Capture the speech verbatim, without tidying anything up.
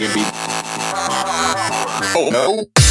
G B. Oh no.